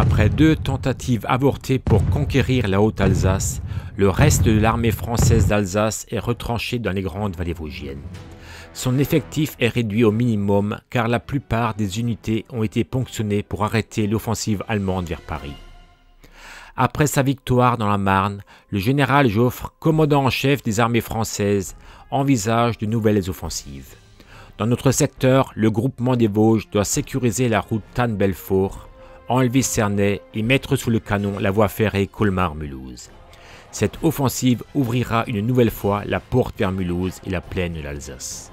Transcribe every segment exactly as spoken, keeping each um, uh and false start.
Après deux tentatives avortées pour conquérir la Haute-Alsace, le reste de l'armée française d'Alsace est retranché dans les grandes vallées vosgiennes. Son effectif est réduit au minimum car la plupart des unités ont été ponctionnées pour arrêter l'offensive allemande vers Paris. Après sa victoire dans la Marne, le général Joffre, commandant en chef des armées françaises, envisage de nouvelles offensives. Dans notre secteur, le groupement des Vosges doit sécuriser la route Thann-Belfort, enlever Cernay et mettre sous le canon la voie ferrée Colmar-Mulhouse. Cette offensive ouvrira une nouvelle fois la porte vers Mulhouse et la plaine de l'Alsace.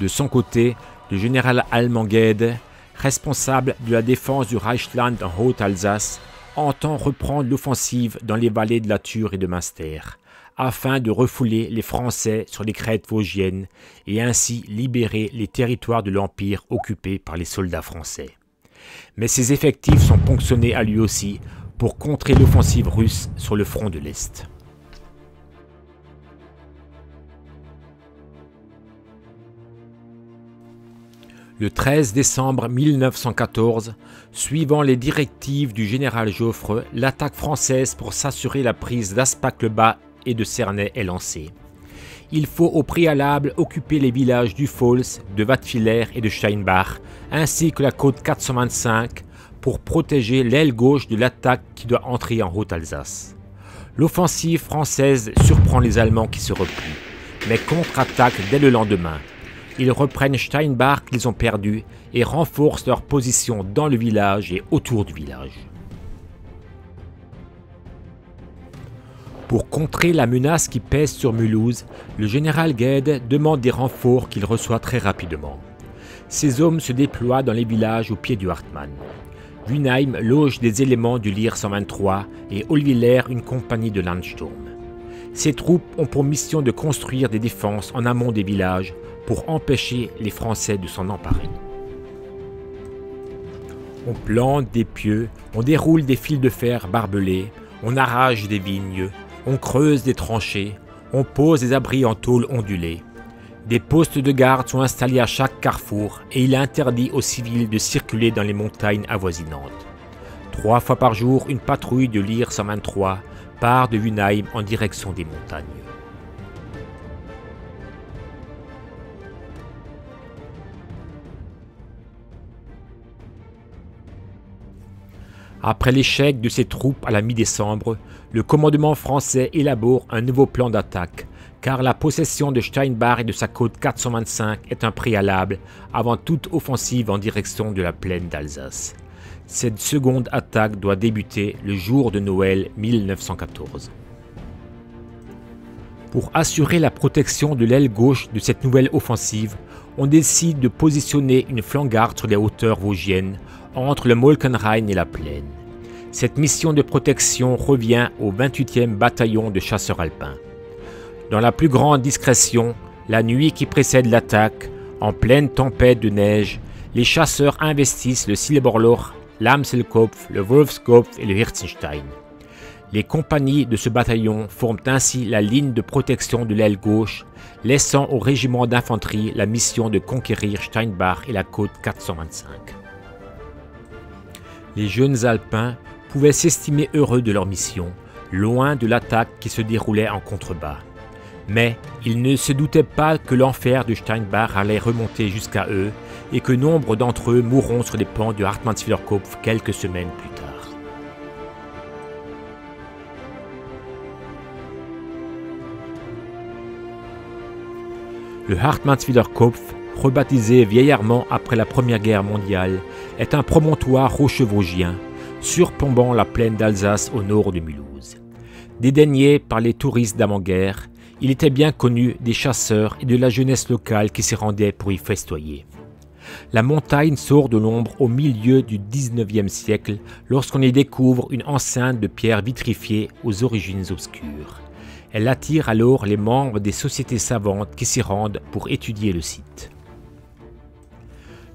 De son côté, le général allemand Gaëde, responsable de la défense du Reichsland en Haute-Alsace, entend reprendre l'offensive dans les vallées de la Ture et de Münster, afin de refouler les Français sur les crêtes vosgiennes et ainsi libérer les territoires de l'Empire occupés par les soldats français. Mais ses effectifs sont ponctionnés à lui aussi pour contrer l'offensive russe sur le front de l'Est. Le treize décembre mille neuf cent quatorze, suivant les directives du général Joffre, l'attaque française pour s'assurer la prise d'Aspach-le-Bas et de Cernay est lancée. Il faut au préalable occuper les villages du Fols, de Wattwiller et de Steinbach, ainsi que la côte quatre cent vingt-cinq, pour protéger l'aile gauche de l'attaque qui doit entrer en Haute-Alsace. L'offensive française surprend les Allemands qui se replient, mais contre-attaquent dès le lendemain. Ils reprennent Steinbach qu'ils ont perdu et renforcent leur position dans le village et autour du village. Pour contrer la menace qui pèse sur Mulhouse, le général Gaëde demande des renforts qu'il reçoit très rapidement. Ses hommes se déploient dans les villages au pied du Hartmann. Wuenheim loge des éléments du Lehr cent vingt-trois et Olviller une compagnie de Landsturm. Ces troupes ont pour mission de construire des défenses en amont des villages, pour empêcher les Français de s'en emparer. On plante des pieux, on déroule des fils de fer barbelés, on arrache des vignes, on creuse des tranchées, on pose des abris en tôle ondulée. Des postes de garde sont installés à chaque carrefour et il est interdit aux civils de circuler dans les montagnes avoisinantes. Trois fois par jour, une patrouille de Lehr cent vingt-trois part de Wuenheim en direction des montagnes. Après l'échec de ses troupes à la mi-décembre, le commandement français élabore un nouveau plan d'attaque, car la possession de Steinbach et de sa côte quatre cent vingt-cinq est un préalable avant toute offensive en direction de la plaine d'Alsace. Cette seconde attaque doit débuter le jour de Noël mille neuf cent quatorze. Pour assurer la protection de l'aile gauche de cette nouvelle offensive, on décide de positionner une flancarde sur les hauteurs vosgiennes, entre le Molkenrain et la plaine. Cette mission de protection revient au vingt-huitième bataillon de chasseurs alpins. Dans la plus grande discrétion, la nuit qui précède l'attaque, en pleine tempête de neige, les chasseurs investissent le Silberloch, l'Amselkopf, le Wolfskopf et le Hirtzenstein. Les compagnies de ce bataillon forment ainsi la ligne de protection de l'aile gauche, laissant au régiment d'infanterie la mission de conquérir Steinbach et la côte quatre cent vingt-cinq. Les jeunes Alpins pouvaient s'estimer heureux de leur mission, loin de l'attaque qui se déroulait en contrebas. Mais ils ne se doutaient pas que l'enfer de Steinbach allait remonter jusqu'à eux et que nombre d'entre eux mourront sur les pentes de Hartmannsweilerkopf quelques semaines plus tard. Le Hartmannsweilerkopf, rebaptisé Vieil-Armand après la Première Guerre mondiale, est un promontoire rocheux vosgien, surplombant la plaine d'Alsace au nord de Mulhouse. Dédaigné par les touristes d'avant-guerre, il était bien connu des chasseurs et de la jeunesse locale qui s'y rendaient pour y festoyer. La montagne sort de l'ombre au milieu du dix-neuvième siècle lorsqu'on y découvre une enceinte de pierres vitrifiées aux origines obscures. Elle attire alors les membres des sociétés savantes qui s'y rendent pour étudier le site.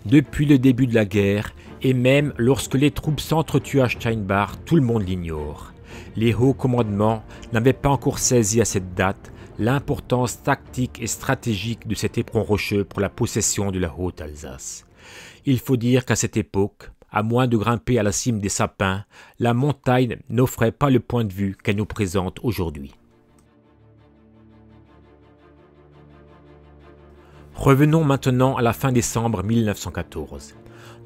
Depuis le début de la guerre, et même lorsque les troupes s'entretuent à Steinbach, tout le monde l'ignore. Les hauts commandements n'avaient pas encore saisi à cette date l'importance tactique et stratégique de cet éperon rocheux pour la possession de la Haute-Alsace. Il faut dire qu'à cette époque, À moins de grimper à la cime des sapins, la montagne n'offrait pas le point de vue qu'elle nous présente aujourd'hui. Revenons maintenant à la fin décembre mille neuf cent quatorze.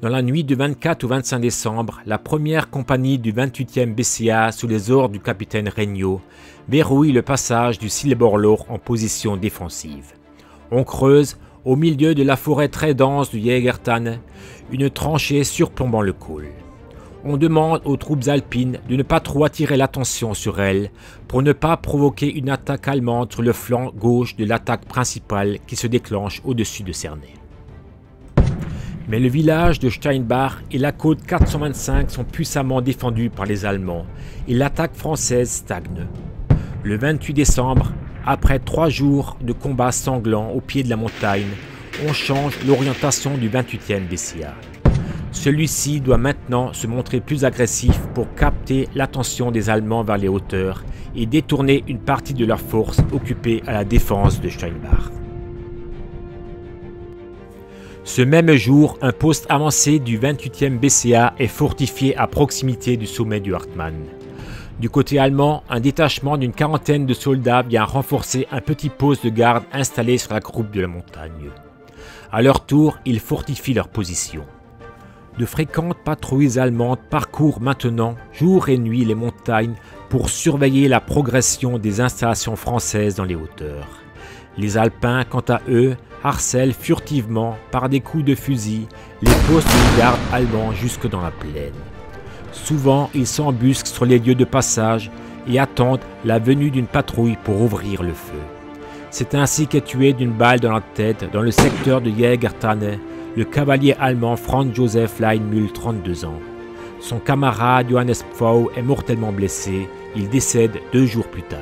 Dans la nuit du vingt-quatre au vingt-cinq décembre, la première compagnie du vingt-huitième B C A, sous les ordres du capitaine Regnaud, verrouille le passage du Silberloch en position défensive. On creuse, au milieu de la forêt très dense du Jägertan, une tranchée surplombant le col. On demande aux troupes alpines de ne pas trop attirer l'attention sur elle pour ne pas provoquer une attaque allemande sur le flanc gauche de l'attaque principale qui se déclenche au-dessus de Cernay. Mais le village de Steinbach et la côte quatre cent vingt-cinq sont puissamment défendus par les Allemands et l'attaque française stagne. Le vingt-huit décembre, après trois jours de combats sanglants au pied de la montagne, on change l'orientation du vingt-huitième B C A. Celui-ci doit maintenant se montrer plus agressif pour capter l'attention des Allemands vers les hauteurs et détourner une partie de leurs forces occupées à la défense de Steinbach. Ce même jour, un poste avancé du vingt-huitième B C A est fortifié à proximité du sommet du Hartmann. Du côté allemand, un détachement d'une quarantaine de soldats vient renforcer un petit poste de garde installé sur la croupe de la montagne. À leur tour, ils fortifient leur position. De fréquentes patrouilles allemandes parcourent maintenant jour et nuit les montagnes pour surveiller la progression des installations françaises dans les hauteurs. Les Alpins, quant à eux, harcèlent furtivement par des coups de fusil les postes de garde allemands jusque dans la plaine. Souvent, ils s'embusquent sur les lieux de passage et attendent la venue d'une patrouille pour ouvrir le feu. C'est ainsi qu'est tué d'une balle dans la tête, dans le secteur de Jägertan, le cavalier allemand Franz Josef Leinmühl, trente-deux ans. Son camarade Johannes Pfau est mortellement blessé, il décède deux jours plus tard.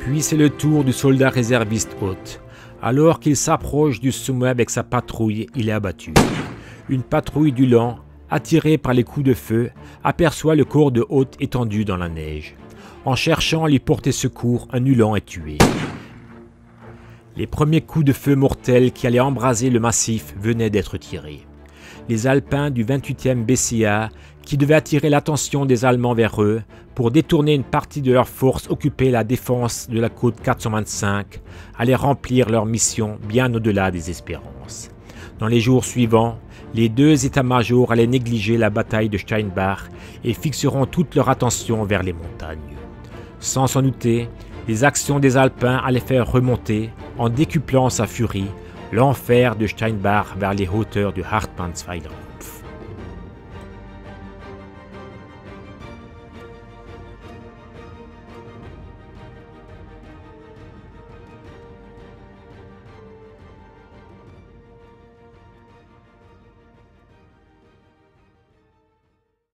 Puis c'est le tour du soldat réserviste Hoth. Alors qu'il s'approche du sommet avec sa patrouille, il est abattu. Une patrouille du Land, attirée par les coups de feu, aperçoit le corps de Hoth étendu dans la neige. En cherchant à lui porter secours, un Ulan est tué. Les premiers coups de feu mortels qui allaient embraser le massif venaient d'être tirés. Les Alpins du vingt-huitième B C A, qui devaient attirer l'attention des Allemands vers eux pour détourner une partie de leurs forces occupées à la défense de la côte quatre cent vingt-cinq, allaient remplir leur mission bien au-delà des espérances. Dans les jours suivants, les deux états-majors allaient négliger la bataille de Steinbach et fixeront toute leur attention vers les montagnes. Sans s'en douter, les actions des Alpins allaient faire remonter, en décuplant sa furie, l'enfer de Steinbach vers les hauteurs du Hartmannsweilerkopf.